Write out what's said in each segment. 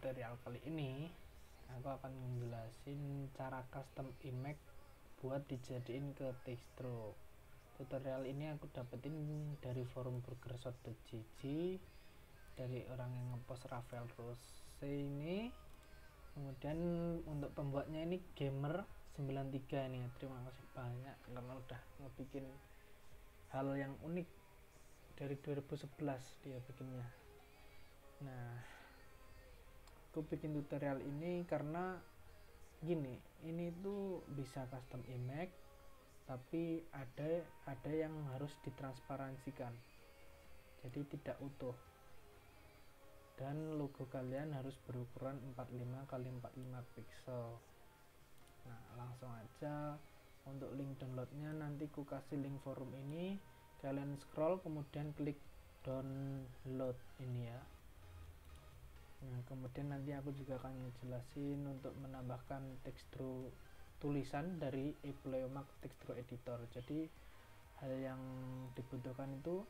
tutorial kali ini aku akan ngejelasin cara custom image buat dijadiin ke textdraw. Tutorial ini aku dapetin dari forum burgershot.gg dari orang yang ngepost Rafael Rosse ini. Kemudian untuk pembuatnya ini gamer93 nih, terima kasih banyak karena udah ngebikin hal yang unik dari 2011 dia bikinnya. Nah, aku bikin tutorial ini karena gini, ini tuh bisa custom image tapi ada yang harus ditransparansikan, jadi tidak utuh, dan logo kalian harus berukuran 45x45 pixel. Nah, langsung aja untuk link downloadnya nanti ku kasih link forum ini, kalian scroll kemudian klik download ini ya. Nah, kemudian nanti aku juga akan ngejelasin untuk menambahkan textdraw tulisan dari iPleomax Textdraw Editor. Jadi hal yang dibutuhkan itu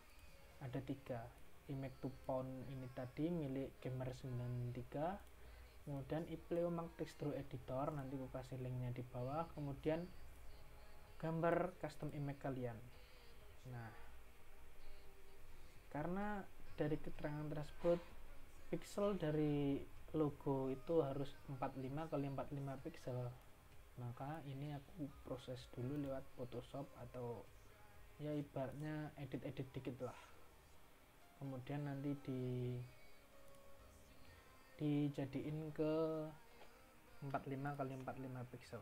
ada 3, Image2pawn ini tadi milik gamer93, kemudian iPleomax Textdraw Editor, nanti aku kasih linknya di bawah, kemudian gambar custom image kalian. Nah, karena dari keterangan tersebut pixel dari logo itu harus 45x45 pixel, maka ini aku proses dulu lewat Photoshop atau ya ibaratnya edit-edit dikit lah. Kemudian nanti dijadiin ke 45x45 pixel.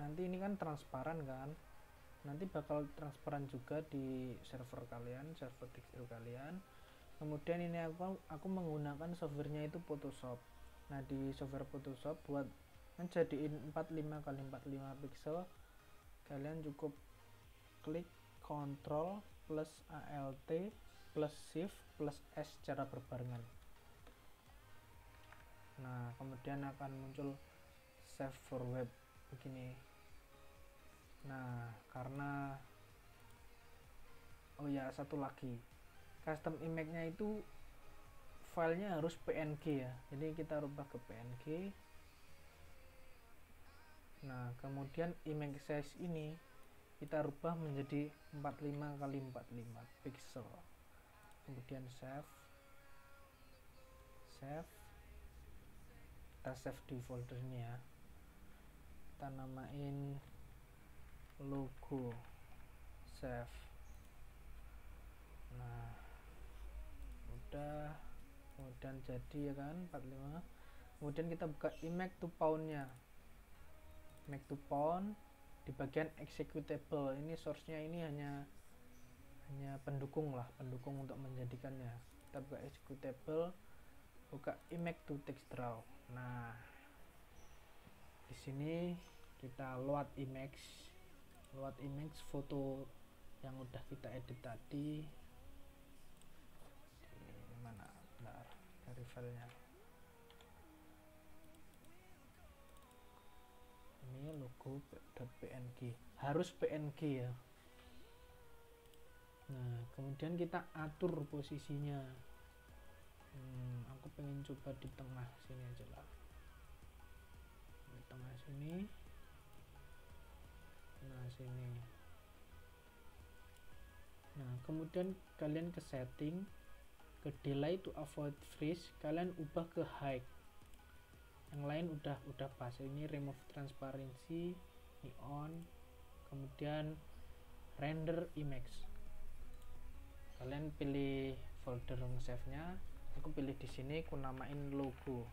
Nanti ini kan transparan kan, nanti bakal transparan juga di server kalian, server textdraw kalian. Kemudian ini aku menggunakan softwarenya itu Photoshop. Nah, di software Photoshop buat menjadiin 45x45 pixel kalian cukup klik Ctrl plus Alt plus Shift plus S secara berbarengan. Nah, kemudian akan muncul save for web begini. Nah, karena oh ya, satu lagi, custom image nya itu filenya harus png ya, jadi kita rubah ke png. Nah, kemudian image size ini kita rubah menjadi 45x45 pixel, kemudian save, kita save di foldernya ya. Kita namain logo, save. Nah, udah, kemudian jadi ya kan 45. Kemudian kita buka Image2pawn-nya. Image2pawn di bagian executable. Ini source-nya ini hanya pendukung lah, pendukung untuk menjadikannya. Kita buka executable, buka Image2textdraw. Nah, di sini kita load image foto yang udah kita edit tadi. Di mana? Bentar, dari filenya. Ini logo.png, harus png ya. Nah, kemudian kita atur posisinya. Aku pengen coba di tengah sini aja lah. Di tengah sini, nah sini. Nah, kemudian kalian ke setting, ke delay to avoid freeze, kalian ubah ke high. Yang lain udah pas. Ini remove transparency, ini on. Kemudian render image. Kalian pilih folder save-nya. Aku pilih di sini, aku namain logo.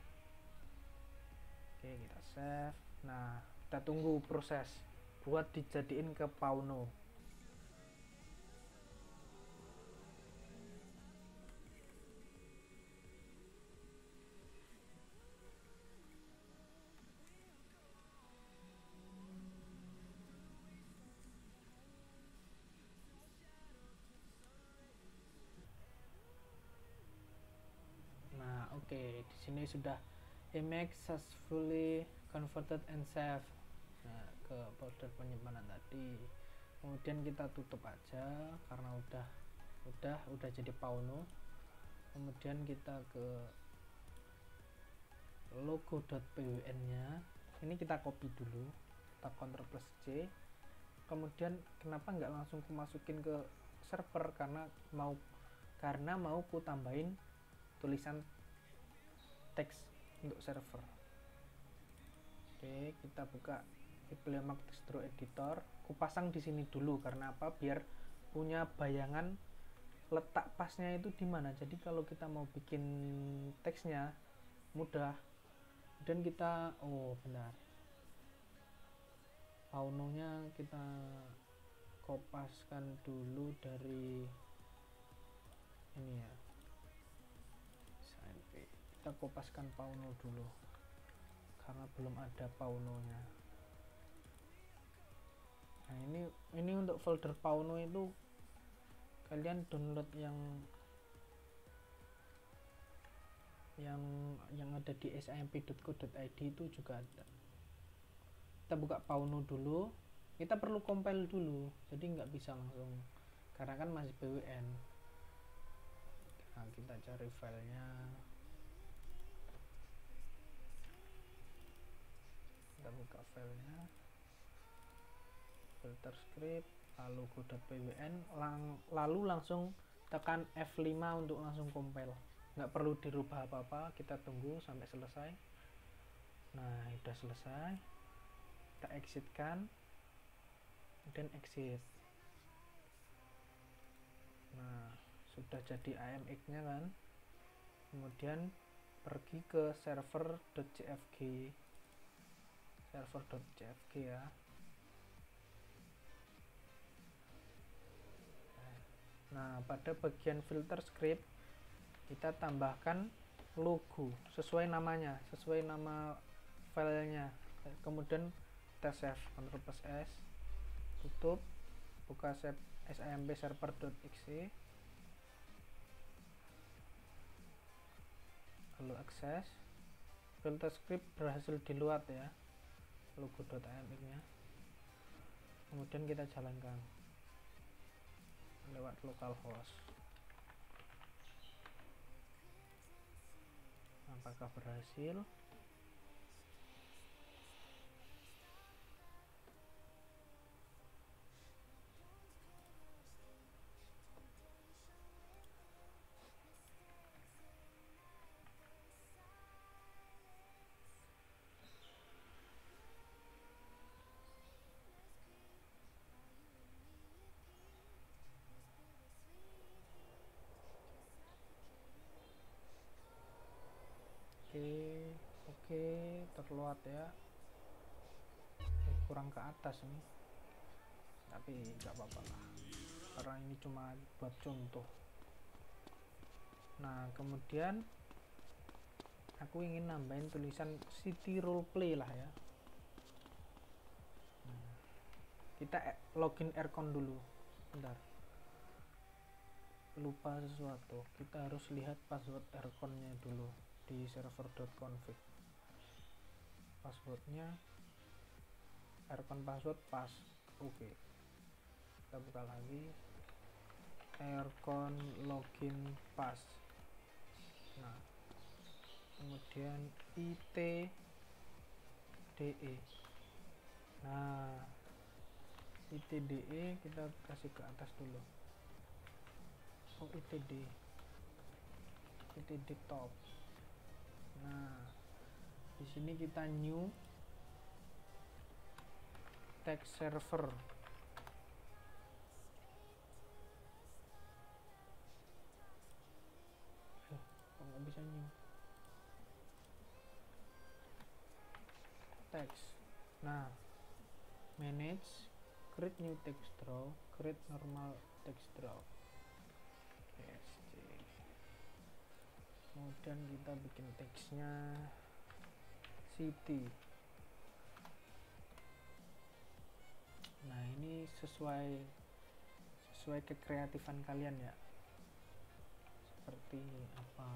Oke, kita save. Nah, kita tunggu proses buat dijadiin ke pawno. Oke, di sini sudah image successfully converted and saved. Nah, ke folder penyimpanan tadi. Kemudian kita tutup aja karena udah jadi pawno. Kemudian kita ke logo.pwn-nya. Ini kita copy dulu. Kita Ctrl+C. Kemudian kenapa nggak langsung masukin ke server, karena mau ku tambahin tulisan teks untuk server. Oke, kita buka iPleomax Textdraw Editor. Kupasang di sini dulu karena apa? Biar punya bayangan letak pasnya itu di mana. Jadi kalau kita mau bikin teksnya mudah. Dan kita pawno-nya kita kopaskan dulu dari ini ya. Kita kopaskan pawno dulu karena belum ada pawno-nya. Nah, ini untuk folder pawno itu kalian download yang ada di samp.co.id itu juga ada. Kita buka pawno dulu. Kita perlu compile dulu, jadi nggak bisa langsung karena kan masih BWN. Nah, kita cari filenya, kita buka filenya, filter script, lalu logo.pwn, lalu langsung tekan F5 untuk langsung compile. Nggak perlu dirubah apa-apa, kita tunggu sampai selesai. Nah, udah selesai, kita exitkan dan exit. Nah, sudah jadi AMX nya kan. Kemudian pergi ke server.cfg ya. Nah, pada bagian filter script kita tambahkan logo sesuai namanya, sesuai nama filenya. Kemudian kita save, Ctrl+S, tutup, buka save samp-server.exe, lalu akses. Filter script berhasil diluat ya, logo.amx nya. Kemudian kita jalankan lewat localhost. Apakah berhasil? Oke, terluat ya. Kurang ke atas nih, tapi nggak apa-apa lah karena ini cuma buat contoh. Nah, kemudian aku ingin nambahin tulisan City Role Play lah ya. Kita login aircon dulu, bentar, lupa sesuatu. Kita harus lihat password airconnya dulu di server.config. Passwordnya aircon password pas. Oke. Kita buka lagi aircon login pas. Nah, kemudian itde. Nah, itde kita kasih ke atas dulu. Oh, itd top. Nah, di sini kita new text server. Kok nggak bisa new text? Nah, manage, create new text draw, create normal text draw. Kemudian kita bikin teksnya city. Nah, ini sesuai kekreatifan kalian ya, seperti apa.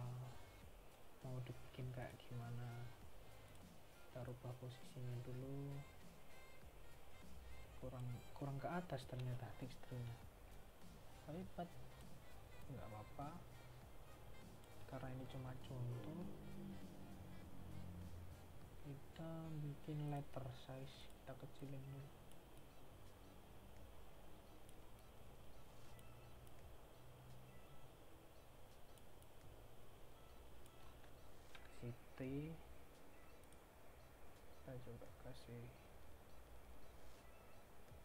mau dibikin kayak gimana. Kita rubah posisinya dulu, kurang ke atas ternyata teksturnya, lipat nggak apa-apa karena ini cuma contoh. Kita bikin letter size, kita kecilin dulu. City, kita coba kasih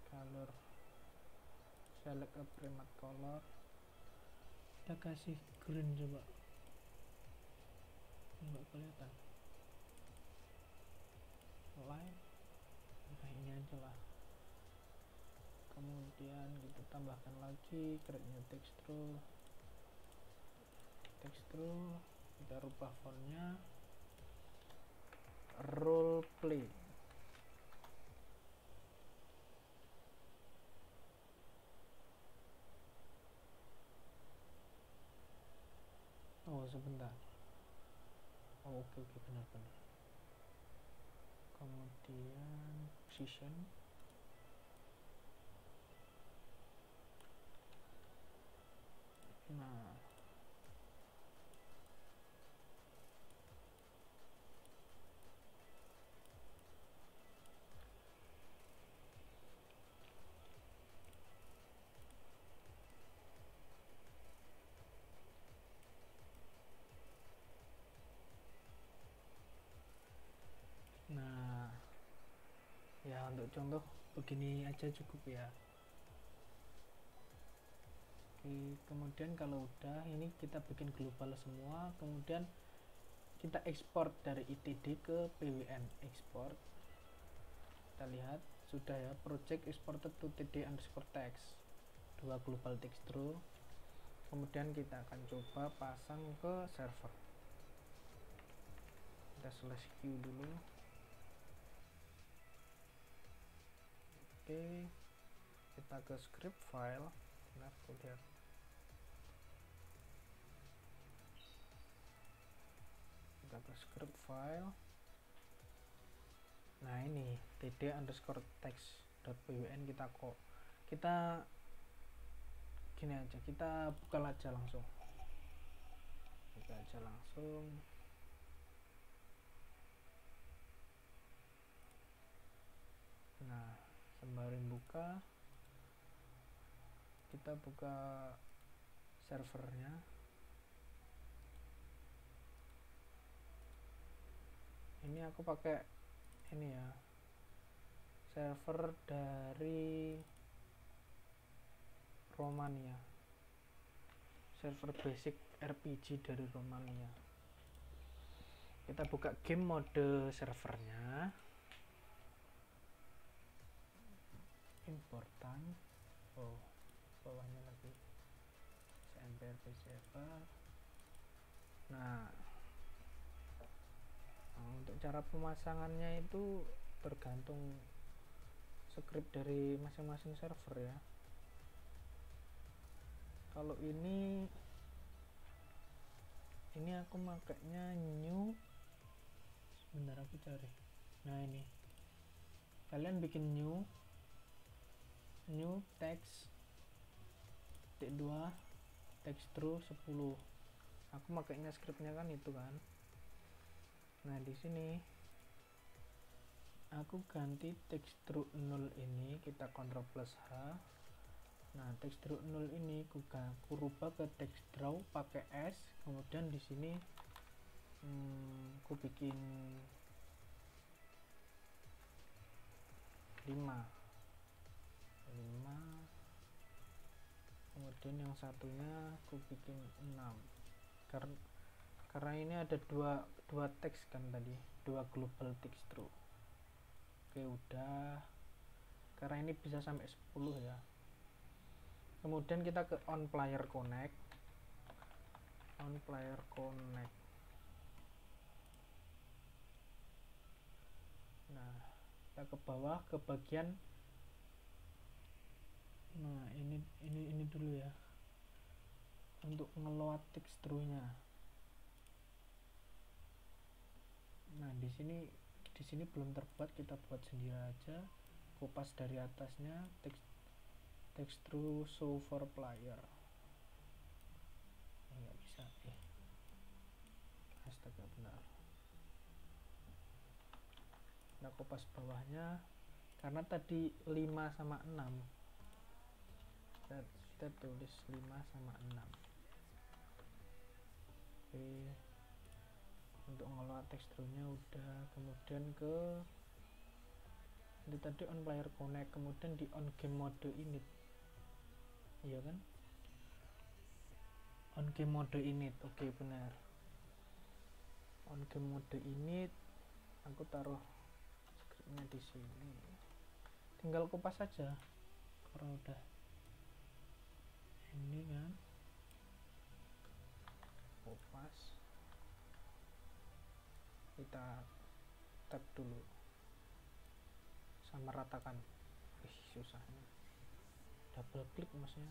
color, select a primate color, kita kasih green. Coba nggak kelihatan line, nah ini aja lah. Kemudian kita tambahkan lagi create new textdraw, kita rubah fontnya Roleplay. Oh sebentar, oh oke, benar-benar. Kemudian position, nah ya untuk contoh begini aja cukup ya. Oke, kemudian kalau udah ini kita bikin global semua, kemudian kita ekspor dari itd ke pwn. Export, kita lihat sudah ya, project exported to td_text, 2 global textdraw. Kemudian kita akan coba pasang ke server. Kita /q dulu. Oke, kita ke script file. Nah, kemudian kita ke script file. Nah, ini td_text.pwn kita gini aja, kita buka aja langsung. Nah, sembari buka kita buka servernya. Ini aku pakai ini ya, server dari Romania, server basic RPG dari Romania. Kita buka game mode servernya, important. Oh, bawahnya lagi samp-server. Nah, untuk cara pemasangannya itu tergantung script dari masing-masing server ya. Kalau ini aku makainya new, sebentar aku cari. Nah, ini kalian bikin new text t2 textdraw 10. Aku makainya scriptnya kan itu kan. Nah, di sini aku ganti textdraw 0 ini, kita Ctrl+H. Nah, textdraw 0 ini aku rubah ke textdraw pakai s. Kemudian di sini aku bikin 5, kemudian yang satunya aku bikin 6 karena ini ada dua teks kan tadi, 2 global textdraw. Oke, udah, karena ini bisa sampai 10 ya. Kemudian kita ke on player connect. Nah, kita ke bawah ke bagian. Nah, ini dulu ya untuk ngeload textdrawnya. Nah, di sini belum terbuat, kita buat sendiri aja. Kupas dari atasnya, Textdraw show for player. Enggak bisa. Astaga, benar. Nah, kupas bawahnya karena tadi 5 sama 6. Kita tulis 5 sama 6. Oke. Untuk ngelola textdraw-nya udah, kemudian ke itu tadi on player connect, kemudian di on game mode init, iya kan, on game mode init. Oke, benar, on game mode init. Aku taruh scriptnya di sini, tinggal kupas saja karena udah ini kan, kupas. Kita tap dulu sama ratakan. Ih, susahnya double klik maksudnya.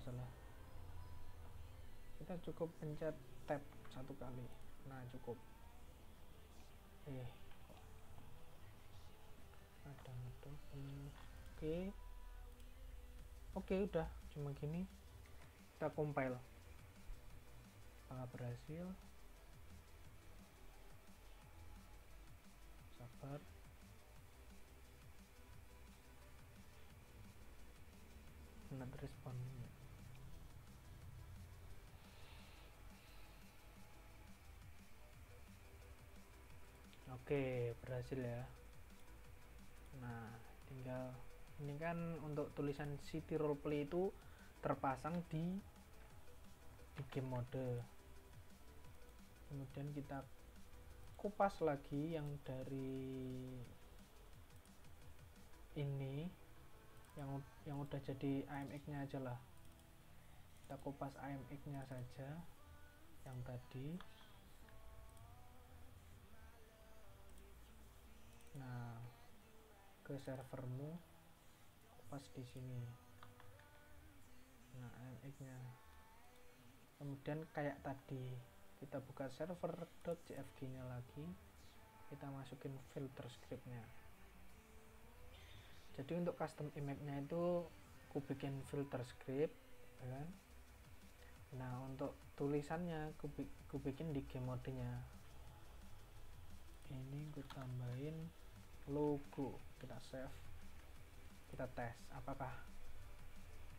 Salah kita cukup pencet tab satu kali. Nah, cukup. Oke, udah cuma gini. Kita compile, apakah berhasil? Sabar. Not respon. Oke, berhasil ya. Nah, tinggal ini kan untuk tulisan City Roleplay itu terpasang di game mode. Kemudian kita kupas lagi yang dari ini, yang udah jadi AMX nya aja lah. Kita kupas AMX nya saja yang tadi. Nah, ke servermu, kupas di sini. Nah, AMX-nya. Kemudian kayak tadi, kita buka server.cfg-nya lagi. Kita masukin filter script-nya. Jadi untuk custom image-nya itu aku bikin filter script, kan? Nah, untuk tulisannya aku bikin di game mode-nya. Ini aku tambahin logo. Kita save. Kita tes apakah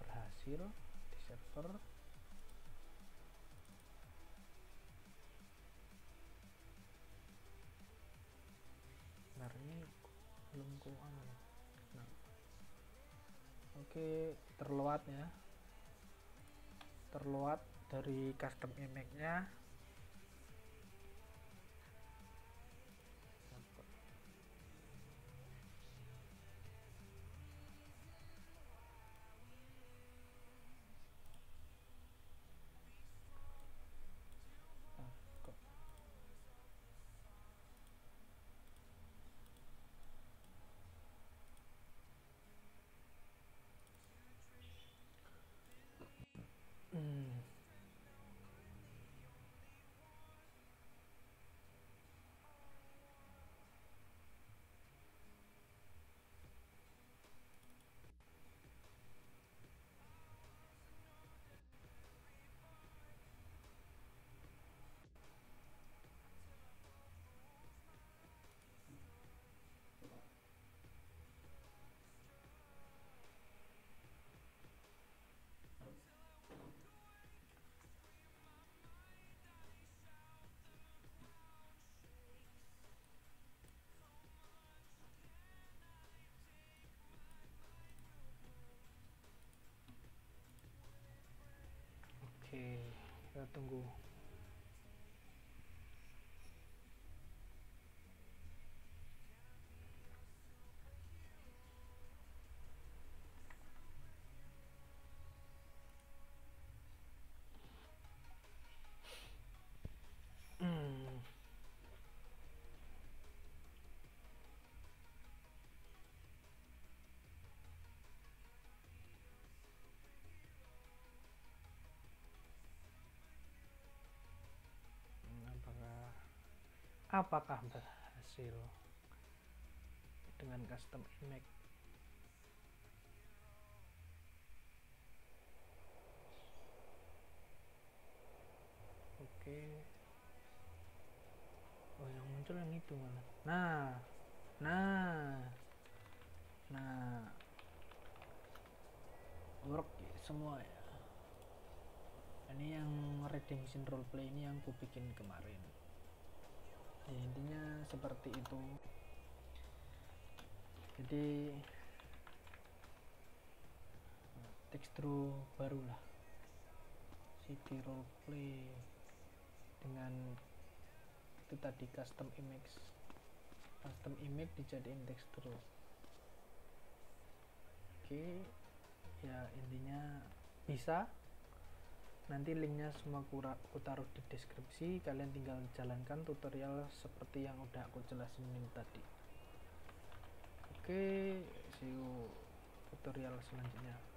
berhasil di server. Nah, ini belum aman. Nah, oke, terload ya, terload dari custom image nya Oke, kita tunggu. apakah berhasil dengan custom image. Oke. Oh, yang muncul yang itu malah. Nah. Work semua ya. Ini yang Redemption Roleplay ini yang ku bikin kemarin. Ya, intinya seperti itu. Jadi textdraw barulah City Role Play dengan itu tadi custom image dijadiin textdraw. Oke, ya intinya bisa. Nanti linknya semua aku taruh di deskripsi, kalian tinggal jalankan tutorial seperti yang udah aku jelasin tadi. Oke, see you tutorial selanjutnya.